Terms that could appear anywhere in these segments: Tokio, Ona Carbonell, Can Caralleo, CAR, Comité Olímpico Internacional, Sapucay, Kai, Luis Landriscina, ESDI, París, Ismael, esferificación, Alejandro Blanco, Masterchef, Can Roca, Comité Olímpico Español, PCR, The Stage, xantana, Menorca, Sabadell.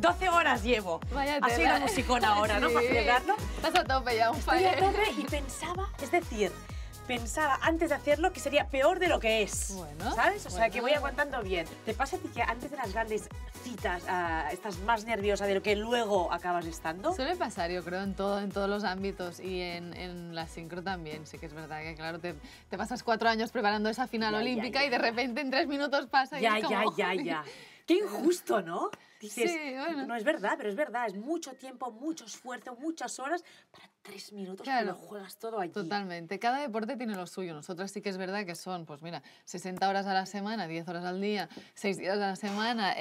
12 horas llevo. Vaya tela. Ha sido musicona ahora, sí, ¿no? Para celebrarlo. Estás a tope ya, un fallo. Estoy a tope y pensaba, es decir, pensaba antes de hacerlo que sería peor de lo que es, bueno, ¿sabes? O sea, bueno, que voy aguantando bien. ¿Te pasa a ti que antes de las grandes citas estás más nerviosa de lo que luego acabas estando? Suele pasar, yo creo, en todos los ámbitos y en la sincro también. Sí que es verdad que, claro, te pasas 4 años preparando esa final olímpica y de repente en 3 minutos pasa y es como... Qué injusto, ¿no? Dices, sí, bueno, no es verdad, pero es verdad. Es mucho tiempo, mucho esfuerzo, muchas horas para 3 minutos que lo juegas todo allí. Totalmente. Cada deporte tiene lo suyo. Nosotras sí que es verdad que son, pues mira, 60 horas a la semana, 10 horas al día, 6 días a la semana,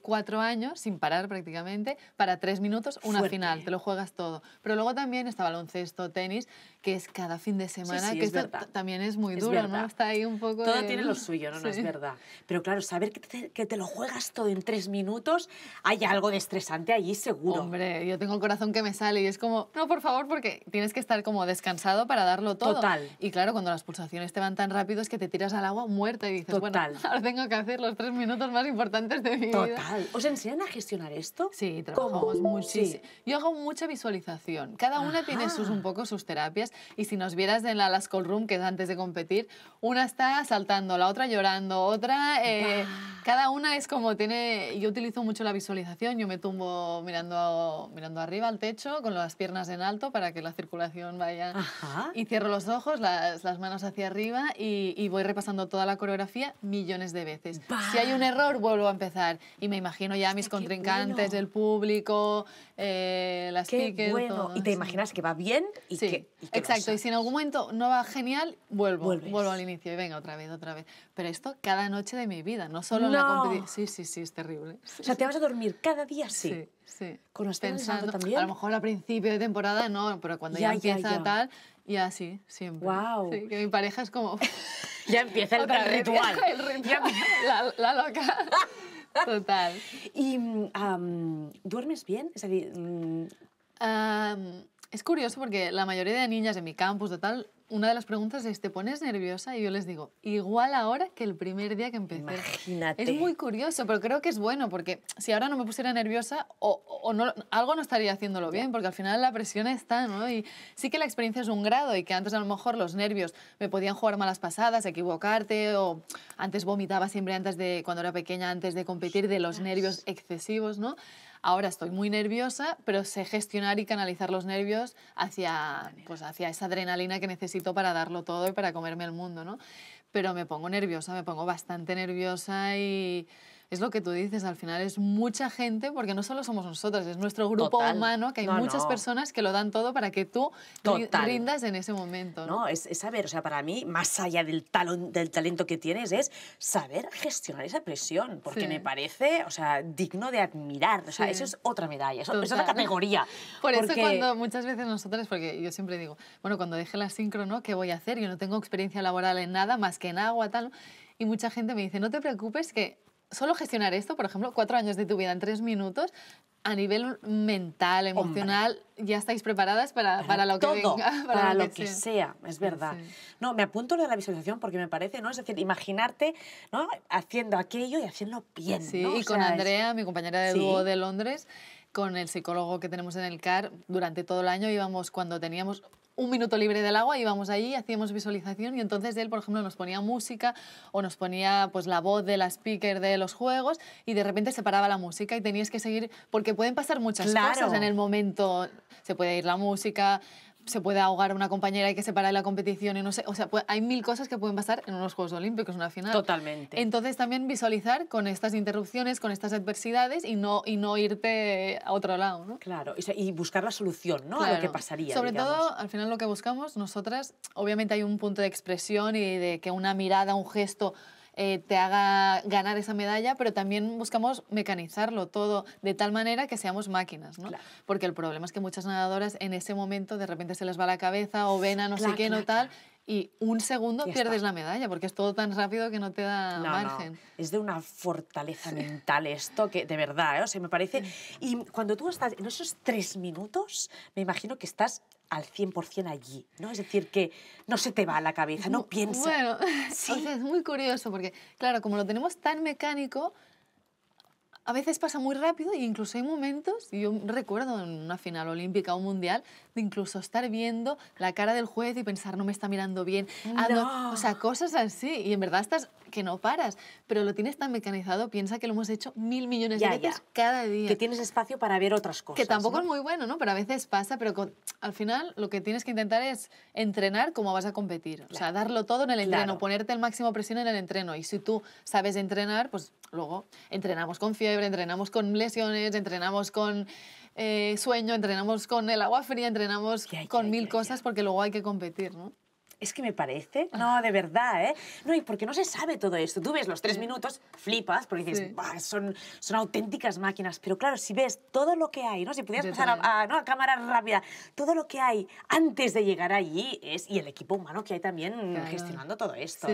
4 años sin parar prácticamente, para 3 minutos una final. Te lo juegas todo. Pero luego también está baloncesto, tenis, que es cada fin de semana, que es esto también es muy duro, ¿no? Está ahí un poco... Todo tiene lo suyo, ¿no? No es verdad. Pero claro, saber que te lo juegas todo en 3 minutos, hay algo de estresante allí seguro. Hombre, yo tengo el corazón que me sale y es como, no, por favor, porque tienes que estar como descansado para darlo todo. Total. Y claro, cuando las pulsaciones te van tan rápido es que te tiras al agua muerta y dices, bueno, ahora tengo que hacer los 3 minutos más importantes de mi vida. Total. ¿Os enseñan a gestionar esto? Sí, trabajamos muchísimo. Yo hago mucha visualización. Cada una tiene un poco sus terapias y si nos vieras en la School Room, que es antes de competir, una está saltando, la otra llorando, otra... cada una es como tiene... Yo utilizo mucho la visualización, yo me tumbo mirando arriba al techo con las piernas en alto para que la circulación vaya... Y cierro los ojos, las manos hacia arriba y voy repasando toda la coreografía millones de veces. Si hay un error, vuelvo a empezar. Y me imagino ya mis contrincantes, el público, las piques... Todo. Y te imaginas que va bien y que exacto, y si en algún momento no va genial, vuelvo al inicio y venga, otra vez. Pero esto cada noche de mi vida, no solo en la competición. Sí, es terrible. O sea, te vas a dormir cada día así. Sí. Con los pensando también. A lo mejor al principio de temporada no, pero cuando ya empieza tal, ya sí, siempre. Wow. Sí, que mi pareja es como... Ya empieza el ritual. La loca. Total. ¿Y duermes bien? Es decir... es curioso porque la mayoría de niñas en mi campus, total, una de las preguntas es, ¿te pones nerviosa? Y yo les digo, igual ahora que el primer día que empecé. Imagínate. Es muy curioso, pero creo que es bueno, porque si ahora no me pusiera nerviosa, algo no estaría haciéndolo bien, porque al final la presión está, ¿no? Y sí que la experiencia es un grado, y que antes a lo mejor los nervios me podían jugar malas pasadas, equivocarte, o antes vomitaba siempre cuando era pequeña, antes de competir, de los nervios excesivos, ¿no? Ahora estoy muy nerviosa, pero sé gestionar y canalizar los nervios hacia esa adrenalina que necesito para darlo todo y para comerme el mundo, ¿no? Pero me pongo nerviosa, me pongo bastante nerviosa y... Es lo que tú dices, al final es mucha gente, porque no solo somos nosotras, es nuestro grupo humano, que hay muchas personas que lo dan todo para que tú rindas en ese momento. No, es saber, o sea, para mí, más allá del talento que tienes, es saber gestionar esa presión, porque me parece, o sea, digno de admirar. O sea, eso es otra medalla, eso es otra categoría. Por eso cuando muchas veces nosotras, porque yo siempre digo, bueno, cuando deje la sincro, ¿no? ¿Qué voy a hacer? Yo no tengo experiencia laboral en nada, más que en agua, tal. Y mucha gente me dice, no te preocupes que... Solo gestionar esto, por ejemplo, 4 años de tu vida en 3 minutos, a nivel mental, emocional, ya estáis preparadas para lo que todo, venga. Para lo que sea, es verdad. Sí. No, me apunto lo de la visualización porque me parece, ¿no? Es decir, imaginarte, ¿no? Haciendo aquello y haciéndolo bien, sí, ¿no? Y con Andrea, mi compañera de dúo de Londres, con el psicólogo que tenemos en el CAR, durante todo el año íbamos, cuando teníamos... 1 minuto libre del agua, íbamos allí, hacíamos visualización y entonces él, por ejemplo, nos ponía música o nos ponía pues, la voz de la speaker de los juegos y de repente se paraba la música y tenías que seguir, porque pueden pasar muchas cosas en el momento, se puede ir la música... Se puede ahogar a una compañera y que se para de la competición y no sé... O sea, hay 1000 cosas que pueden pasar en unos Juegos Olímpicos, una final. Totalmente. Entonces también visualizar con estas interrupciones, con estas adversidades y no irte a otro lado, ¿no? Claro, y buscar la solución, ¿no? Claro. A lo que pasaría, Sobre todo, al final lo que buscamos nosotras, obviamente hay un punto de expresión y de que una mirada, un gesto... te haga ganar esa medalla, pero también buscamos mecanizarlo todo de tal manera que seamos máquinas, ¿no? Claro. Porque el problema es que muchas nadadoras en ese momento de repente se les va la cabeza o ven a no sé qué, y un segundo pierdes la medalla, porque es todo tan rápido que no te da margen. No. Es de una fortaleza mental esto, que de verdad, ¿eh? O sea, me parece... Y cuando tú estás en esos 3 minutos, me imagino que estás... al 100% allí, ¿no? Es decir, que no se te va a la cabeza, no piensas. Bueno, o sea, es muy curioso porque, claro, como lo tenemos tan mecánico, a veces pasa muy rápido e incluso hay momentos, yo recuerdo en una final olímpica o mundial, de incluso estar viendo la cara del juez y pensar, no me está mirando bien, no. O sea, cosas así, y en verdad estás que no paras, pero lo tienes tan mecanizado, piensa que lo hemos hecho 1.000 millones de veces cada día. Que tienes espacio para ver otras cosas. Que tampoco es muy bueno, ¿no? Pero a veces pasa, pero al final lo que tienes que intentar es entrenar como vas a competir, o sea, darlo todo en el entreno, ponerte el máximo presión en el entreno, y si tú sabes entrenar, pues luego entrenamos con fiebre, entrenamos con lesiones, entrenamos con sueño, entrenamos con el agua fría, entrenamos con mil cosas porque luego hay que competir, ¿no? Es que me parece, no, de verdad, ¿eh? No, y porque no se sabe todo esto. Tú ves los 3 minutos, flipas, porque dices, son auténticas máquinas. Pero claro, si ves todo lo que hay, ¿no? Si pudieras pasar a cámara rápida, todo lo que hay antes de llegar allí, y el equipo humano que hay también gestionando todo esto,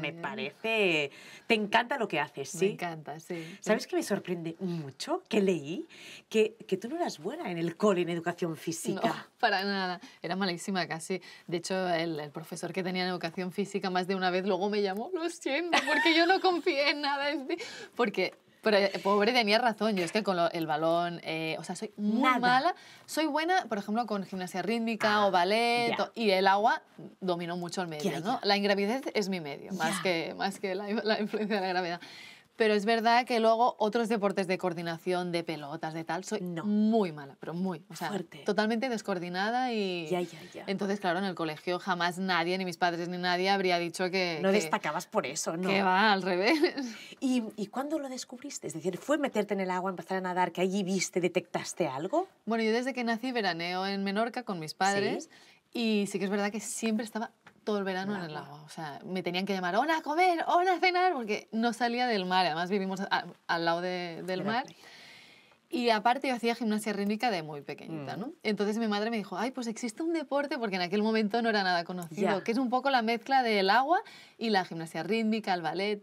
me parece... Te encanta lo que haces, ¿sí? Me encanta, sí. ¿Sabes qué me sorprende mucho? Que leí que tú no eras buena en el cole, en educación física. No, para nada. Era malísima casi. De hecho, el profesor que tenía en educación física más de una vez luego me llamó, lo siento, porque yo no confié en nada en ti. Porque, pero pobre, tenía razón, yo es que con el balón, o sea, soy muy mala. Soy buena, por ejemplo, con gimnasia rítmica o ballet, y el agua dominó mucho el medio, ¿no? La ingravidez es mi medio, más que la influencia de la gravedad. Pero es verdad que luego otros deportes de coordinación, de pelotas, de tal, soy muy mala, pero muy, o sea, totalmente descoordinada y... Entonces, claro, en el colegio jamás nadie, ni mis padres ni nadie, habría dicho que... No destacabas por eso, ¿no? Que va, al revés. ¿Y cuándo lo descubriste? Es decir, ¿fue meterte en el agua, empezar a nadar, que allí viste, detectaste algo? Bueno, yo desde que nací veraneo en Menorca con mis padres y sí que es verdad que siempre estaba... todo el verano en el agua, o sea, me tenían que llamar, Ona, a comer, Ona, a cenar, porque no salía del mar, además vivimos al lado del mar, y aparte yo hacía gimnasia rítmica de muy pequeñita, ¿no? Entonces mi madre me dijo, ay, pues existe un deporte, porque en aquel momento no era nada conocido, que es un poco la mezcla del agua y la gimnasia rítmica, el ballet,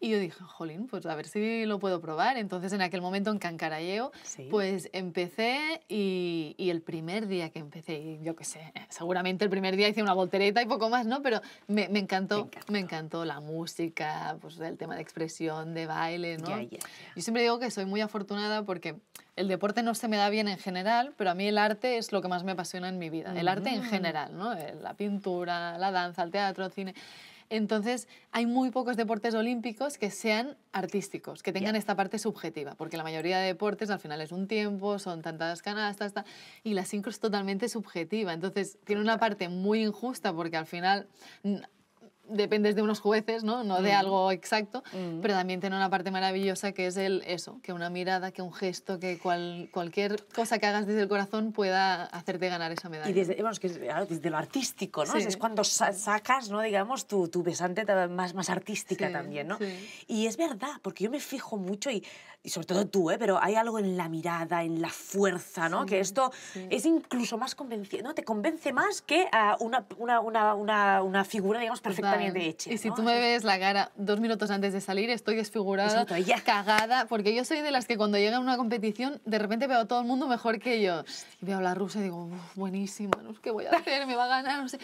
y yo dije, jolín, pues a ver si lo puedo probar. Entonces, en aquel momento, en Can Caralleo, pues empecé y el primer día que empecé, yo qué sé, seguramente el primer día hice una voltereta y poco más, ¿no? Pero me encantó la música, pues el tema de expresión, de baile, ¿no? Yo siempre digo que soy muy afortunada porque el deporte no se me da bien en general, pero a mí el arte es lo que más me apasiona en mi vida. El arte en general, ¿no? La pintura, la danza, el teatro, el cine... Entonces, hay muy pocos deportes olímpicos que sean artísticos, que tengan esta parte subjetiva, porque la mayoría de deportes al final es un tiempo, son tantas canastas, y la sincro es totalmente subjetiva. Entonces, tiene una parte muy injusta porque al final dependes de unos jueces, ¿no? No de algo exacto, pero también tiene una parte maravillosa que es eso, que una mirada, que un gesto, que cualquier cosa que hagas desde el corazón pueda hacerte ganar esa medalla. Y desde lo artístico, ¿no? Sí. Es cuando sacas, ¿no? Digamos, tu pesante más artística también, ¿no? Sí. Y es verdad, porque yo me fijo mucho, y sobre todo tú, ¿eh? Pero hay algo en la mirada, en la fuerza, ¿no? Sí, que esto es incluso más convencido, ¿no? Te convence más que a una figura, digamos, perfecta. Hecha, y si tú me ves la cara 2 minutos antes de salir, estoy desfigurada, cagada, porque yo soy de las que cuando llega una competición, de repente veo a todo el mundo mejor que yo. Y veo a la rusa y digo, buenísima, no sé qué voy a hacer, me va a ganar, no sé.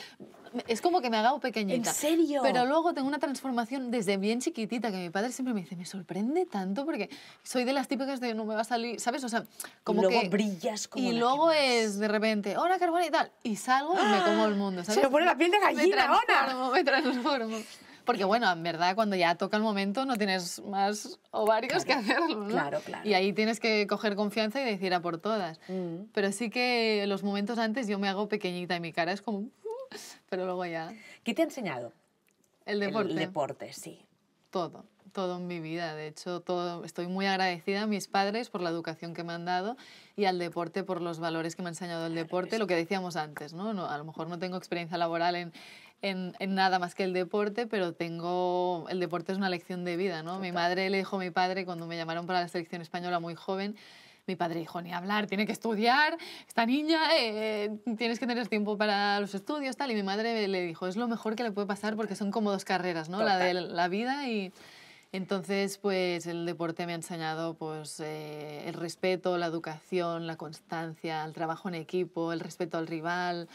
Es como que me hago pequeñita. ¿En serio? Pero luego tengo una transformación desde bien chiquitita, que mi padre siempre me dice, me sorprende tanto, porque soy de las típicas de no me va a salir, ¿sabes? O sea, como que... Y luego brillas como... Y luego es, de repente, Ona Carbonell y tal, y salgo y me como el mundo, ¿sabes? Se me pone la piel de gallina, Ona. Me transformo. Porque, bueno, en verdad, cuando ya toca el momento no tienes más ovarios que hacerlo, ¿no? Claro. Y ahí tienes que coger confianza y decir a por todas. Pero sí que los momentos antes yo me hago pequeñita y mi cara es como... Pero luego ya... ¿Qué te ha enseñado? El deporte. El deporte, sí. Todo. Todo en mi vida, de hecho, todo. Estoy muy agradecida a mis padres por la educación que me han dado y al deporte por los valores que me ha enseñado el deporte, lo que decíamos antes, ¿no? A lo mejor no tengo experiencia laboral en nada más que el deporte, pero tengo... El deporte es una lección de vida, ¿no? Mi madre le dijo a mi padre cuando me llamaron para la selección española muy joven, mi padre dijo, ni hablar, tiene que estudiar, esta niña, tienes que tener tiempo para los estudios, tal. Y mi madre le dijo, es lo mejor que le puede pasar porque son como 2 carreras, ¿no? La de la vida y... Entonces, pues el deporte me ha enseñado pues, el respeto, la educación, la constancia, el trabajo en equipo, el respeto al rival,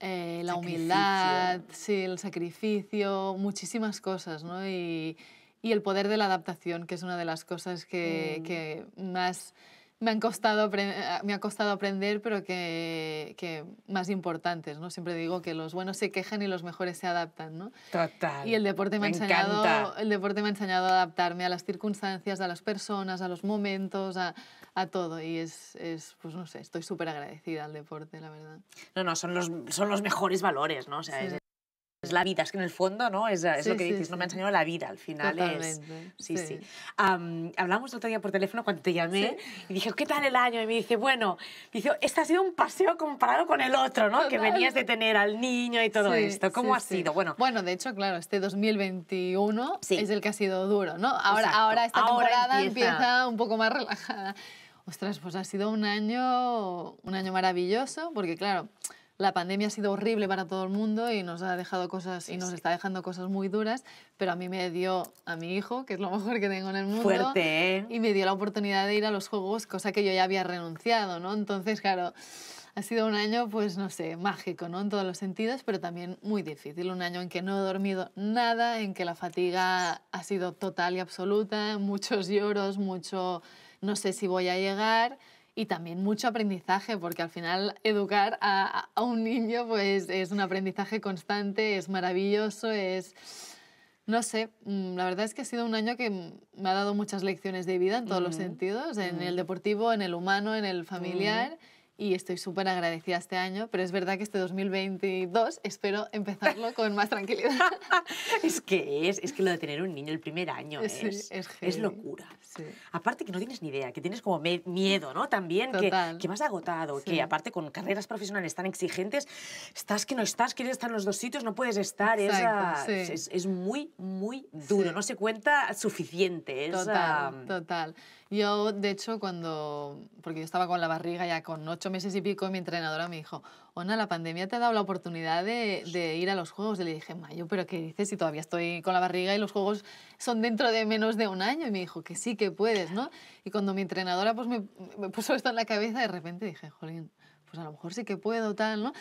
la humildad, el sacrificio, muchísimas cosas, ¿no? Y, y el poder de la adaptación, que es una de las cosas que más me ha costado aprender, pero que más importantes, ¿no? Siempre digo que los buenos se quejan y los mejores se adaptan, ¿no? Total. Y el deporte me ha enseñado a adaptarme a las circunstancias, a las personas, a los momentos, a todo. Y es pues no sé, estoy súper agradecida al deporte, la verdad. No, no, son los mejores valores, ¿no? O sea, sí. Es la vida, es que en el fondo, ¿no? Es sí, lo que dices, sí, no me ha enseñado la vida, al final totalmente, es... Sí, sí. Hablamos el otro día por teléfono cuando te llamé, ¿sí? Y dije, ¿qué tal el año? Y me dice, bueno, dice, este ha sido un paseo comparado con el otro, ¿no? Total. Que venías de tener al niño y todo, sí, esto. ¿Cómo sí, ha sido? Sí. Bueno, de hecho, claro, este 2021 sí, es el que ha sido duro, ¿no? Ahora esta temporada empieza un poco más relajada. Ostras, pues ha sido un año maravilloso, porque claro... La pandemia ha sido horrible para todo el mundo y nos ha dejado cosas, sí, y nos está dejando cosas muy duras, pero a mí me dio a mi hijo, que es lo mejor que tengo en el mundo. Fuerte, ¿eh? Y me dio la oportunidad de ir a los Juegos, cosa que yo ya había renunciado, ¿no? Entonces, claro, ha sido un año, pues no sé, mágico, ¿no? En todos los sentidos, pero también muy difícil. Un año en que no he dormido nada, en que la fatiga ha sido total y absoluta, muchos lloros, mucho no sé si voy a llegar... Y también mucho aprendizaje, porque al final educar a un niño pues es un aprendizaje constante, es maravilloso, es... No sé, la verdad es que ha sido un año que me ha dado muchas lecciones de vida en todos los sentidos, en el deportivo, en el humano, en el familiar... Y estoy súper agradecida este año, pero es verdad que este 2022 espero empezarlo con más tranquilidad. es que lo de tener un niño el primer año sí, es locura. Sí. Aparte que no tienes ni idea, que tienes como miedo, ¿no? También que vas agotado, sí, que aparte con carreras profesionales tan exigentes, estás que no estás, quieres estar en los dos sitios, no puedes estar. Exacto, sí, es muy, muy duro, sí, no se cuenta suficiente. Total. Yo, de hecho, porque yo estaba con la barriga ya con 8 meses y pico, mi entrenadora me dijo, Ona, la pandemia te ha dado la oportunidad de ir a los Juegos. Y le dije, Mayo, ¿pero qué dices? Si todavía estoy con la barriga y los Juegos son dentro de menos de un año. Y me dijo, que sí, que puedes, ¿no? Y cuando mi entrenadora pues, me puso esto en la cabeza, de repente dije, jolín, pues a lo mejor sí que puedo, tal, ¿no?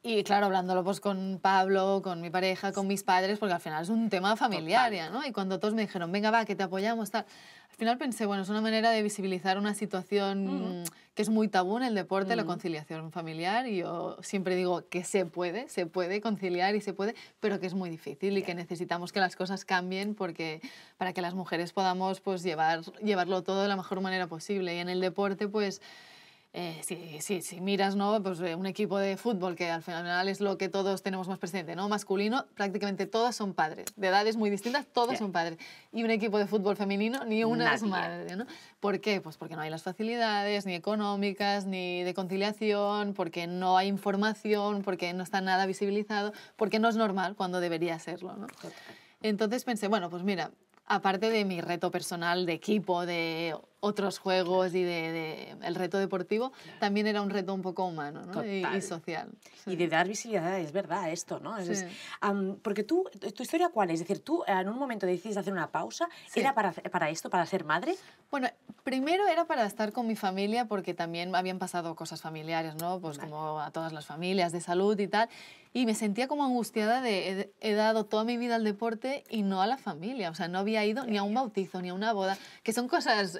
Y claro, hablándolo pues con Pablo, con mi pareja, con mis padres, porque al final es un tema familiar, ya, ¿no? Y cuando todos me dijeron, venga, va, que te apoyamos, tal... Al final pensé, bueno, es una manera de visibilizar una situación que es muy tabú en el deporte, la conciliación familiar, y yo siempre digo que se puede conciliar y se puede, pero que es muy difícil y que necesitamos que las cosas cambien para que las mujeres podamos pues, llevarlo todo de la mejor manera posible. Y en el deporte, pues... Si miras, ¿no? Pues un equipo de fútbol, que al final es lo que todos tenemos más presente, ¿no? Masculino, prácticamente todos son padres. De edades muy distintas, todos son padres. Y un equipo de fútbol femenino, ni una es madre, ¿no? ¿Por qué? Pues porque no hay las facilidades, ni económicas, ni de conciliación, porque no hay información, porque no está nada visibilizado, porque no es normal cuando debería serlo, ¿no? Entonces pensé, bueno, pues mira... Aparte de mi reto personal de equipo, de otros juegos y del reto deportivo, también era un reto un poco humano, ¿no? y social. Sí. Y de dar visibilidad, es verdad esto, ¿no? Sí. Porque tú, ¿tu historia cuál es? Es decir, tú en un momento decidiste hacer una pausa, sí. ¿Era para esto, para ser madre? Bueno, primero era para estar con mi familia, porque también habían pasado cosas familiares, ¿no? Pues como a todas las familias, de salud y tal... Y me sentía como angustiada de he dado toda mi vida al deporte y no a la familia. O sea, no había ido ni a un bautizo, ni a una boda, que son cosas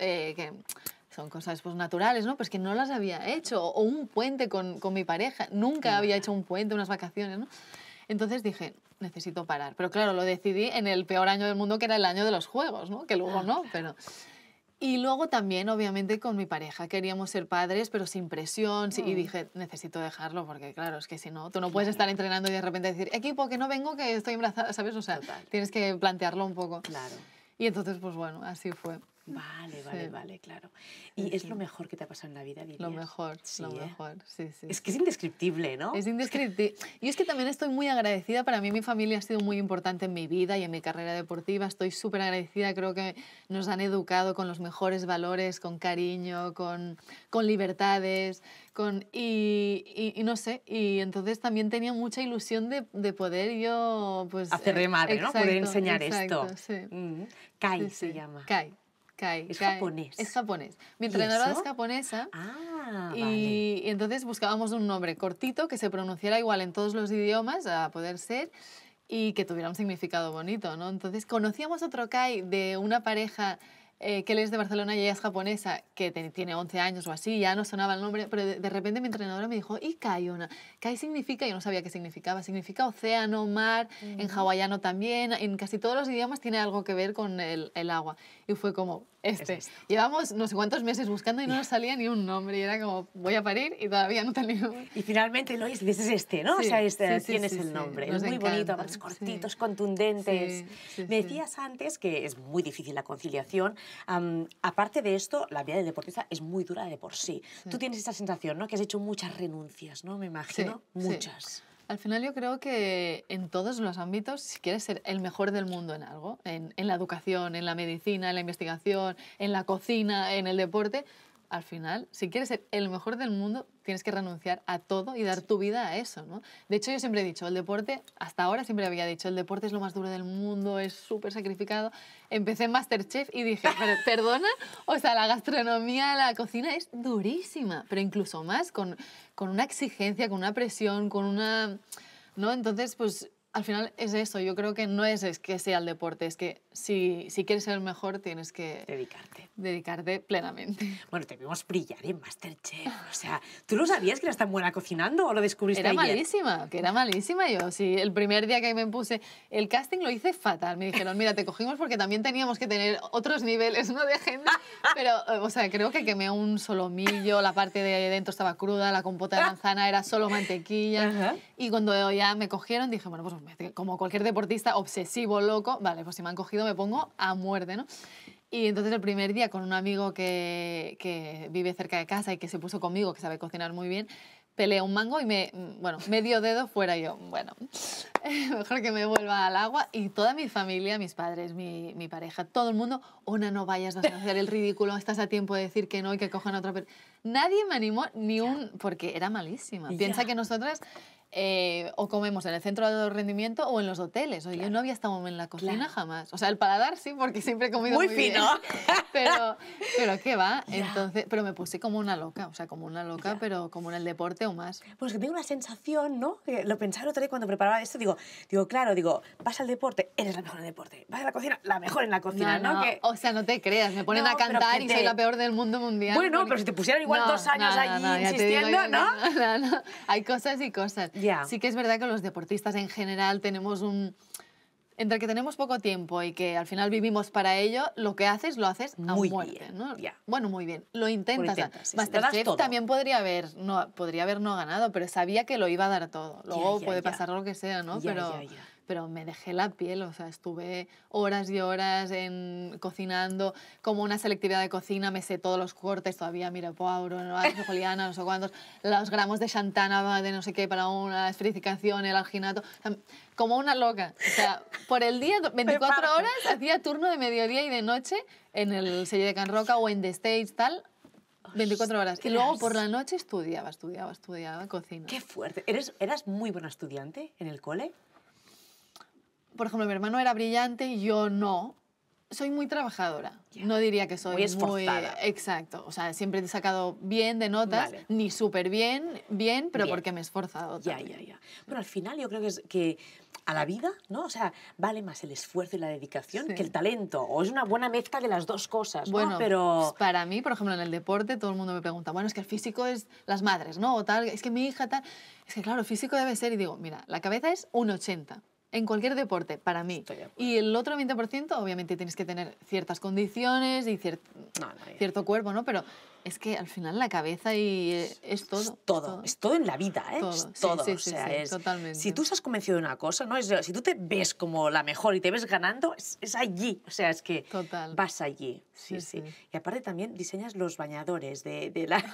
pues, naturales, ¿no? Pues que no las había hecho. O un puente con mi pareja. Nunca había hecho un puente, unas vacaciones, ¿no? Entonces dije, necesito parar. Pero claro, lo decidí en el peor año del mundo, que era el año de los Juegos, ¿no? Que luego no, pero... Y luego también, obviamente, con mi pareja. Queríamos ser padres, pero sin presión. Y dije, necesito dejarlo, porque claro, es que si no, tú no puedes estar entrenando y de repente decir, equipo, que no vengo, que estoy embarazada, ¿sabes? O sea, tienes que plantearlo un poco. Claro. Y entonces, pues bueno, así fue. Vale, claro. Y es lo mejor que te ha pasado en la vida, dirías. Lo mejor, sí. Es que es indescriptible, ¿no? Es indescriptible. Y es que también estoy muy agradecida. Para mí mi familia ha sido muy importante en mi vida y en mi carrera deportiva. Estoy súper agradecida. Creo que nos han educado con los mejores valores, con cariño, con libertades, y no sé. Y entonces también tenía mucha ilusión de poder yo... Pues, hacer de madre, ¿no? Poder enseñar esto. Sí. Kai se llama. Kai. Es japonés. Es japonés. Mi entrenadora es japonesa. Y entonces buscábamos un nombre cortito que se pronunciara igual en todos los idiomas a poder ser. y que tuviera un significado bonito, ¿no? Entonces conocíamos otro Kai de una pareja que él es de Barcelona y ella es japonesa, que tiene 11 años o así, ya no sonaba el nombre, pero de repente mi entrenadora me dijo, ¿y Kai, Ona? Kai significa, yo no sabía qué significaba, significa océano, mar, en hawaiano también, en casi todos los idiomas tiene algo que ver con el agua. Y fue como, este. Llevamos no sé cuántos meses buscando y no nos salía ni un nombre, y era como, voy a parir y todavía no tenía. Y finalmente lo es, dices este, ¿no? Sí, o sea, este, tienes el nombre, es muy bonito, además cortitos, contundentes. Me decías antes que es muy difícil la conciliación. Aparte de esto, la vida del deportista es muy dura de por sí. Tú tienes esa sensación, ¿no? Que has hecho muchas renuncias, ¿no? Me imagino. Muchas. Al final yo creo que en todos los ámbitos, si quieres ser el mejor del mundo en algo, en la educación, en la medicina, en la investigación, en la cocina, en el deporte, al final, si quieres ser el mejor del mundo, tienes que renunciar a todo y dar tu vida a eso, ¿no? De hecho, yo siempre he dicho, el deporte, hasta ahora siempre había dicho, el deporte es lo más duro del mundo, es súper sacrificado. Empecé en Masterchef y dije, pero, perdona, o sea, la gastronomía, la cocina es durísima, pero incluso más, con una exigencia, con una presión, con una... ¿no? Entonces, pues, al final es eso. Yo creo que no es que sea el deporte, es que si quieres ser el mejor tienes que... Dedicarte plenamente. Bueno, te vimos brillar en Masterchef. O sea, ¿tú lo sabías que eras tan buena cocinando o lo descubriste ayer? Era malísima yo. Sí, el primer día que me puse... El casting lo hice fatal. Me dijeron, mira, te cogimos porque también teníamos que tener otros niveles, ¿no? De gente. Pero, o sea, creo que quemé un solomillo, la parte de dentro estaba cruda, la compota de manzana era solo mantequilla. Y cuando ya me cogieron dije, bueno, pues como cualquier deportista obsesivo, loco, vale, pues si me han cogido me pongo a muerte, ¿no? Y entonces el primer día con un amigo que vive cerca de casa y que se puso conmigo, que sabe cocinar muy bien, peleé un mango y medio dedo fuera. Yo, bueno, mejor que me vuelva al agua. Y toda mi familia, mis padres, mi pareja, todo el mundo, Ona, no vayas, vas a hacer el ridículo, estás a tiempo de decir que no y que cojan otra... Nadie me animó ni un... porque era malísima. Piensa que nosotras... o comemos en el centro de rendimiento o en los hoteles. O yo no había estado en la cocina jamás. O sea, el paladar sí, porque siempre he comido muy fino. Bien. Pero ¿qué va? Entonces, pero me puse como una loca, o sea, como una loca, pero como en el deporte o más. Pues que tengo una sensación, ¿no? Que lo pensaba otra vez cuando preparaba esto, digo, vas al deporte, eres la mejor en el deporte. Vas a la cocina, la mejor en la cocina, ¿no? Que... O sea, no te creas, me ponen a cantar y soy la peor del mundo mundial. Bueno, porque... pero si te pusieran igual 2 años allí insistiendo, ¿no? No. Hay cosas y cosas. Sí que es verdad que los deportistas en general tenemos un... Entre que tenemos poco tiempo y que al final vivimos para ello, lo que haces, lo haces muy a muerte, bien, ¿no? Bueno, muy bien. Lo intentas. Masterchef también podría haber no ganado, pero sabía que lo iba a dar todo. Luego puede pasar lo que sea, ¿no? Pero me dejé la piel, o sea, estuve horas y horas cocinando, como una selectividad de cocina, me sé todos los cortes todavía, mira, Poauro, no sé, Juliana, no sé cuántos, los gramos de xantana, de no sé qué, para una esferificación, el alginato, o sea, como una loca. O sea, por el día, 24 horas, hacía turno de mediodía y de noche en el sello de Can Roca o en The Stage, tal, 24 horas. Y luego por la noche estudiaba, cocina. ¡Qué fuerte! ¿Eras muy buena estudiante en el cole? Por ejemplo, mi hermano era brillante y yo no. Soy muy trabajadora. No diría que soy muy esforzada. Exacto. O sea, siempre he sacado bien de notas, ni súper bien, pero porque me he esforzado. Bueno, al final yo creo que a la vida, ¿no? O sea, vale más el esfuerzo y la dedicación que el talento. O es una buena mezcla de las dos cosas, ¿no? Bueno, pero... para mí, por ejemplo, en el deporte todo el mundo me pregunta, bueno, es que el físico es las madres, ¿no? O tal, es que mi hija tal... Es que claro, el físico debe ser, y digo, mira, la cabeza es 1,80. En cualquier deporte, para mí. Y el otro 20%, obviamente, tienes que tener ciertas condiciones y cierto cuerpo, ¿no? Pero es que al final la cabeza es todo. Es todo en la vida, ¿eh? Todo. Totalmente. Si tú estás convencido de una cosa, ¿no? Si tú te ves como la mejor y te ves ganando, es allí. O sea, es que vas allí. Sí. Y aparte también diseñas los bañadores de la...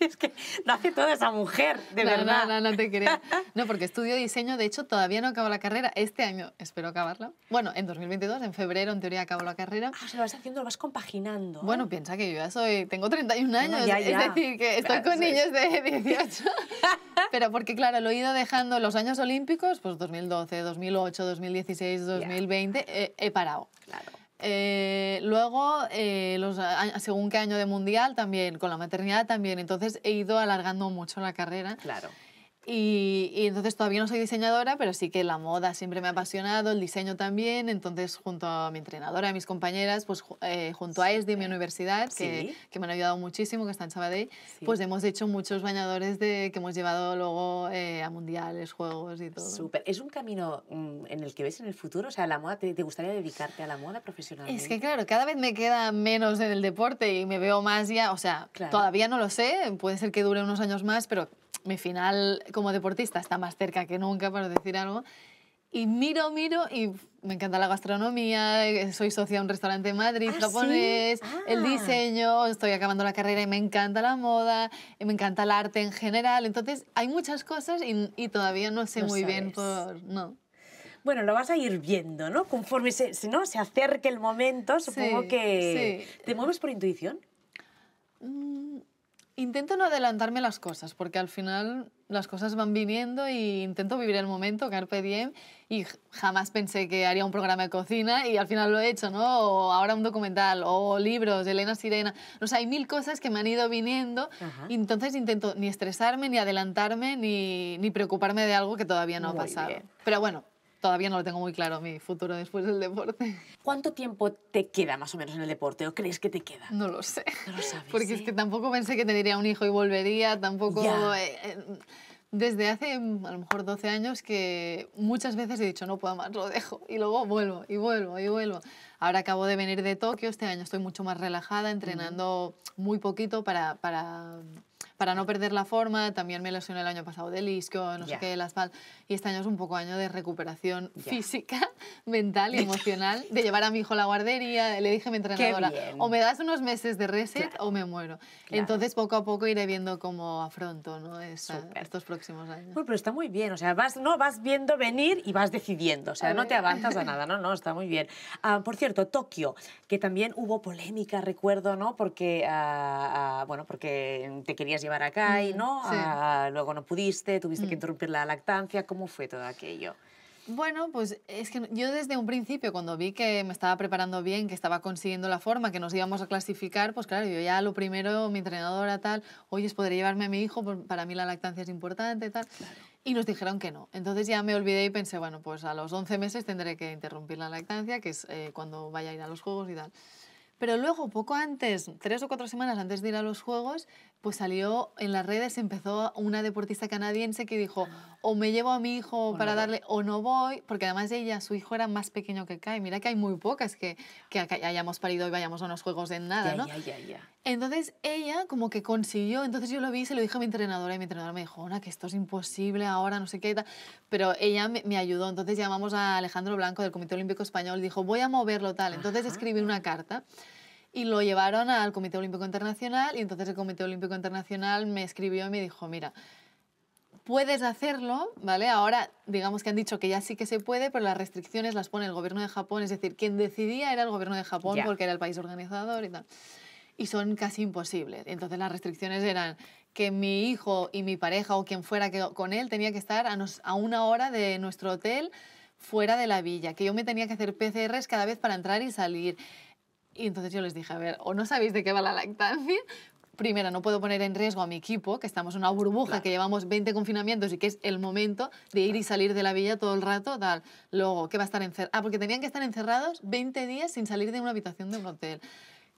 Es que lo hace toda esa mujer, de verdad. No te creas. No, porque estudio diseño, de hecho, todavía no acabo la carrera. Este año espero acabarla. Bueno, en 2022, en febrero, en teoría, acabo la carrera. O sea, lo vas compaginando. Bueno, piensa que yo ya tengo 31 años. Es decir, que estoy con niños de 18. Pero porque, claro, lo he ido dejando en los años olímpicos, pues 2012, 2008, 2016, 2020, he parado. Claro. Luego, según qué año de mundial, también con la maternidad, entonces he ido alargando mucho la carrera. Y entonces todavía no soy diseñadora, pero sí que la moda siempre me ha apasionado, el diseño también. Entonces, junto a mi entrenadora, a mis compañeras, pues junto a ESDI, mi universidad, que me han ayudado muchísimo, que está en Sabadell, pues hemos hecho muchos bañadores que hemos llevado luego a mundiales, juegos y todo. Súper. ¿Es un camino en el que ves en el futuro? O sea, la moda, ¿te gustaría dedicarte a la moda profesionalmente? Es que, claro, cada vez me queda menos en el deporte y me veo más ya, o sea, todavía no lo sé, puede ser que dure unos años más, pero mi final como deportista está más cerca que nunca, para decir algo. Y miro y me encanta la gastronomía, soy socia de un restaurante en Madrid japonés, el diseño, estoy acabando la carrera y me encanta la moda, y me encanta el arte en general. Entonces hay muchas cosas y todavía no sé muy bien por... No. Bueno, lo vas a ir viendo, ¿no? Conforme se acerque el momento, supongo que... Sí. ¿Te mueves por intuición? Intento no adelantarme las cosas, porque al final las cosas van viniendo y intento vivir el momento, carpe diem, y jamás pensé que haría un programa de cocina y al final lo he hecho, ¿no? O ahora un documental, o libros, Elena Sirena... O sea, hay mil cosas que me han ido viniendo. Ajá. Y entonces intento ni estresarme, ni adelantarme, ni preocuparme de algo que todavía no ha pasado. Bien. Pero bueno, todavía no lo tengo muy claro, mi futuro después del deporte. ¿Cuánto tiempo te queda más o menos en el deporte? ¿O crees que te queda? No lo sé. No lo sabes. Porque es que tampoco pensé que tendría un hijo y volvería, tampoco... Yeah. Desde hace a lo mejor 12 años que muchas veces he dicho no puedo más, lo dejo, y luego vuelvo, y vuelvo, y vuelvo. Ahora acabo de venir de Tokio, este año estoy mucho más relajada, entrenando muy poquito para no perder la forma. También me lesioné el año pasado del isquio, no sé qué, la espalda. Y este año es un poco año de recuperación física, mental y emocional, de llevar a mi hijo a la guardería. Le dije a mi entrenadora, o me das unos meses de reset o me muero. Claro. Entonces, poco a poco iré viendo cómo afronto, ¿no? Estos próximos años. Bueno, pero está muy bien, o sea, vas viendo venir y vas decidiendo, o sea, no te avanzas a nada, no, está muy bien. Por cierto, Tokio, que también hubo polémica, recuerdo, ¿no? Porque, bueno, porque te querías llevar a Kai, ¿no? Sí. Luego no pudiste, tuviste que interrumpir la lactancia. ¿Cómo fue todo aquello? Bueno, pues es que yo desde un principio, cuando vi que me estaba preparando bien, que estaba consiguiendo la forma, que nos íbamos a clasificar, pues claro, yo ya lo primero, mi entrenadora tal, oye, ¿podré llevarme a mi hijo? Para mí la lactancia es importante, tal. Claro. Y nos dijeron que no. Entonces ya me olvidé y pensé, bueno, pues a los 11 meses tendré que interrumpir la lactancia, que es cuando vaya a ir a los juegos y tal. Pero luego, poco antes, 3 o 4 semanas antes de ir a los Juegos, pues salió en las redes, empezó una deportista canadiense que dijo o me llevo a mi hijo para darle o no voy, porque además ella, su hijo era más pequeño que Kai. Mira que hay muy pocas que hayamos parido y vayamos a unos Juegos en nada, ¿no? Entonces ella como que consiguió, entonces yo lo vi y se lo dije a mi entrenadora y mi entrenadora me dijo, Ona, que esto es imposible ahora, no sé qué y tal. Pero ella me ayudó, entonces llamamos a Alejandro Blanco del Comité Olímpico Español, dijo, voy a moverlo tal. Entonces escribí una carta. Y lo llevaron al Comité Olímpico Internacional y entonces el Comité Olímpico Internacional me escribió y me dijo, mira, puedes hacerlo, ¿vale? Ahora digamos que han dicho que ya sí que se puede, pero las restricciones las pone el gobierno de Japón, es decir, quien decidía era el gobierno de Japón porque era el país organizador y tal. Y son casi imposibles. Entonces las restricciones eran que mi hijo y mi pareja o quien fuera con él tenía que estar a una hora de nuestro hotel fuera de la villa, que yo me tenía que hacer PCRs cada vez para entrar y salir. Y entonces yo les dije, a ver, o no sabéis de qué va la lactancia. Primero, no puedo poner en riesgo a mi equipo, que estamos en una burbuja, que llevamos 20 confinamientos y que es el momento de ir y salir de la villa todo el rato. Tal. Luego, ¿qué va a estar encerrado? Ah, porque tenían que estar encerrados 20 días sin salir de una habitación de un hotel.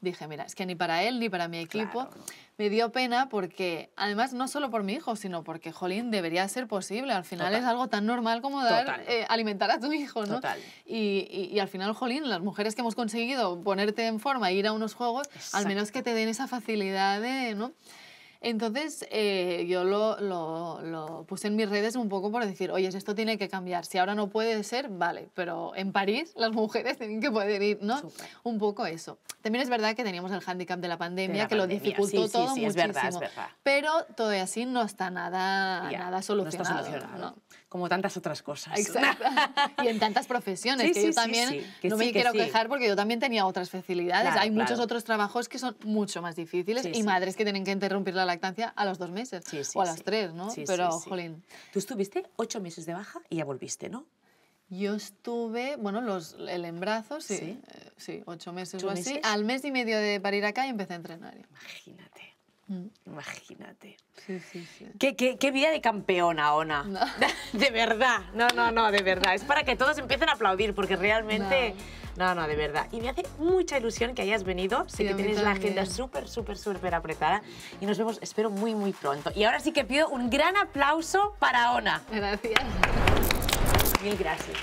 Dije, mira, es que ni para él ni para mi equipo. Claro. Me dio pena porque, además, no solo por mi hijo, sino porque, jolín, debería ser posible. Al final es algo tan normal como alimentar a tu hijo, ¿no? Y al final, jolín, las mujeres que hemos conseguido ponerte en forma e ir a unos juegos, al menos que te den esa facilidad de... ¿no? Entonces, yo lo puse en mis redes un poco por decir, oye, esto tiene que cambiar. Si ahora no puede ser, vale, pero en París las mujeres tienen que poder ir, ¿no? Super. Un poco eso. También es verdad que teníamos el hándicap de la pandemia, lo dificultó todo muchísimo. Es verdad, es verdad. Pero todo y así no está nada solucionado. No está solucionado. ¿No? Como tantas otras cosas. Exacto. Y en tantas profesiones, que yo también no me quiero quejar porque yo también tenía otras facilidades. Claro, hay muchos otros trabajos que son mucho más difíciles y madres que tienen que interrumpir la lactancia a los 2 meses o a las 3, ¿no? Pero, jolín. Tú estuviste 8 meses de baja y ya volviste, ¿no? Yo estuve, bueno, el embarazo, sí, 8 meses o así. Al mes y medio de parir acá y empecé a entrenar. Imagínate. Imagínate. Sí, sí, sí. ¿Qué vida de campeona, Ona. No. De verdad. No, de verdad. Es para que todos empiecen a aplaudir, porque realmente... No, de verdad. Y me hace mucha ilusión que hayas venido. Sé que tienes la agenda súper apretada. Y nos vemos, espero, muy pronto. Y ahora sí que pido un gran aplauso para Ona. Gracias. Mil gracias.